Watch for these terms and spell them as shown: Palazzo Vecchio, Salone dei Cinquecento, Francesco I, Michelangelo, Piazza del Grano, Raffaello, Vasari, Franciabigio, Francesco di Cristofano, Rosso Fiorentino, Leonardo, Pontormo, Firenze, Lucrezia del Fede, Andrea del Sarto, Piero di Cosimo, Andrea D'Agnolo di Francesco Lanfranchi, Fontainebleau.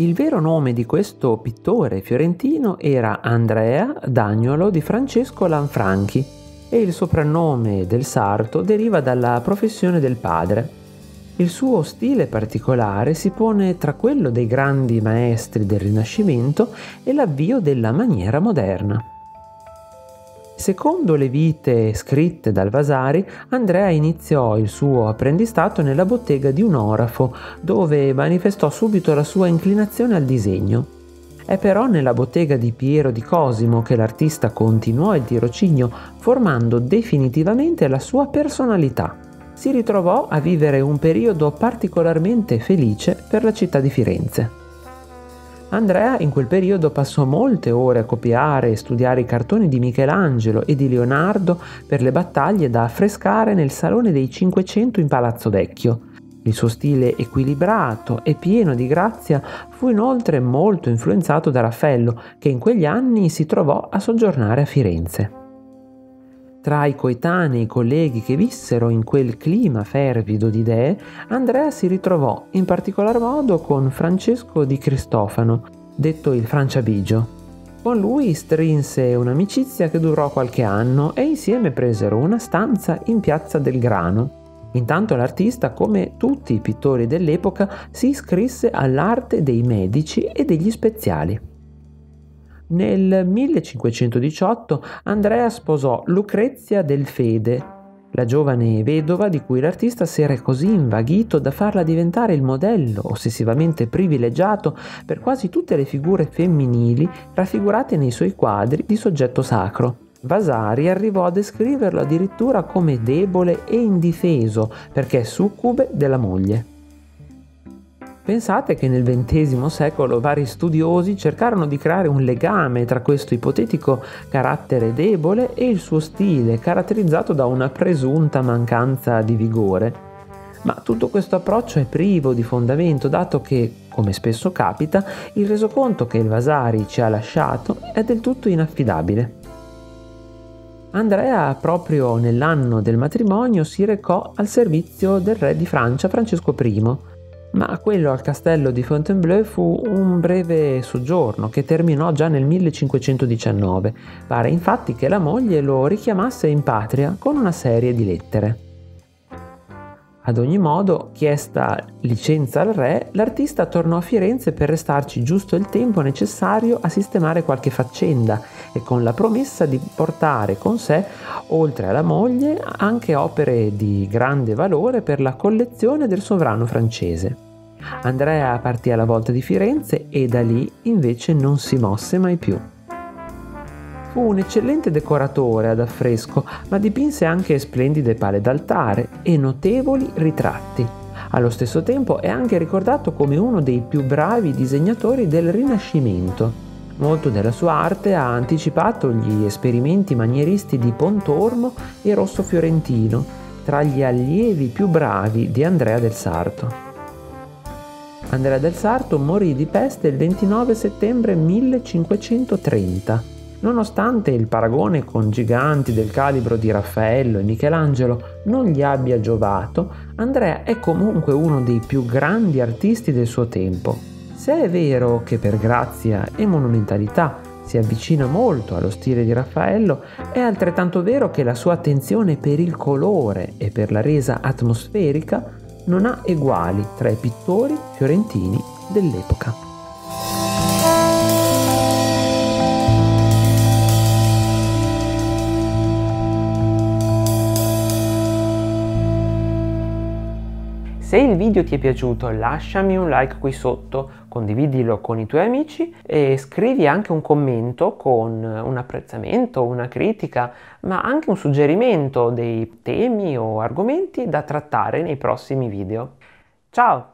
Il vero nome di questo pittore fiorentino era Andrea D'Agnolo di Francesco Lanfranchi e il soprannome del Sarto deriva dalla professione del padre. Il suo stile particolare si pone tra quello dei grandi maestri del Rinascimento e l'avvio della maniera moderna. Secondo le vite scritte dal Vasari, Andrea iniziò il suo apprendistato nella bottega di un orafo, dove manifestò subito la sua inclinazione al disegno. È però nella bottega di Piero di Cosimo che l'artista continuò il tirocinio, formando definitivamente la sua personalità. Si ritrovò a vivere un periodo particolarmente felice per la città di Firenze. Andrea in quel periodo passò molte ore a copiare e studiare i cartoni di Michelangelo e di Leonardo per le battaglie da affrescare nel Salone dei Cinquecento in Palazzo Vecchio. Il suo stile equilibrato e pieno di grazia fu inoltre molto influenzato da Raffaello, che in quegli anni si trovò a soggiornare a Firenze. Tra i coetanei colleghi che vissero in quel clima fervido di idee, Andrea si ritrovò in particolar modo con Francesco di Cristofano, detto il Franciabigio. Con lui strinse un'amicizia che durò qualche anno e insieme presero una stanza in Piazza del Grano. Intanto l'artista, come tutti i pittori dell'epoca, si iscrisse all'arte dei medici e degli speziali. Nel 1518 Andrea sposò Lucrezia del Fede, la giovane vedova di cui l'artista si era così invaghito da farla diventare il modello ossessivamente privilegiato per quasi tutte le figure femminili raffigurate nei suoi quadri di soggetto sacro. Vasari arrivò a descriverlo addirittura come debole e indifeso perché succube della moglie. Pensate che nel XX secolo vari studiosi cercarono di creare un legame tra questo ipotetico carattere debole e il suo stile, caratterizzato da una presunta mancanza di vigore. Ma tutto questo approccio è privo di fondamento, dato che, come spesso capita, il resoconto che il Vasari ci ha lasciato è del tutto inaffidabile. Andrea, proprio nell'anno del matrimonio, si recò al servizio del re di Francia Francesco I, ma quello al castello di Fontainebleau fu un breve soggiorno che terminò già nel 1519. Pare infatti che la moglie lo richiamasse in patria con una serie di lettere. Ad ogni modo, chiesta licenza al re, l'artista tornò a Firenze per restarci giusto il tempo necessario a sistemare qualche faccenda e con la promessa di portare con sé, oltre alla moglie, anche opere di grande valore per la collezione del sovrano francese. Andrea partì alla volta di Firenze e da lì invece non si mosse mai più. Fu un eccellente decoratore ad affresco, ma dipinse anche splendide pale d'altare e notevoli ritratti. Allo stesso tempo è anche ricordato come uno dei più bravi disegnatori del Rinascimento. Molto della sua arte ha anticipato gli esperimenti manieristi di Pontormo e Rosso Fiorentino, tra gli allievi più bravi di Andrea del Sarto. Andrea del Sarto morì di peste il 29 settembre 1530. Nonostante il paragone con giganti del calibro di Raffaello e Michelangelo non gli abbia giovato, Andrea è comunque uno dei più grandi artisti del suo tempo. Se è vero che per grazia e monumentalità si avvicina molto allo stile di Raffaello, è altrettanto vero che la sua attenzione per il colore e per la resa atmosferica non ha eguali tra i pittori fiorentini dell'epoca. Se il video ti è piaciuto, lasciami un like qui sotto, condividilo con i tuoi amici e scrivi anche un commento con un apprezzamento, una critica, ma anche un suggerimento dei temi o argomenti da trattare nei prossimi video. Ciao!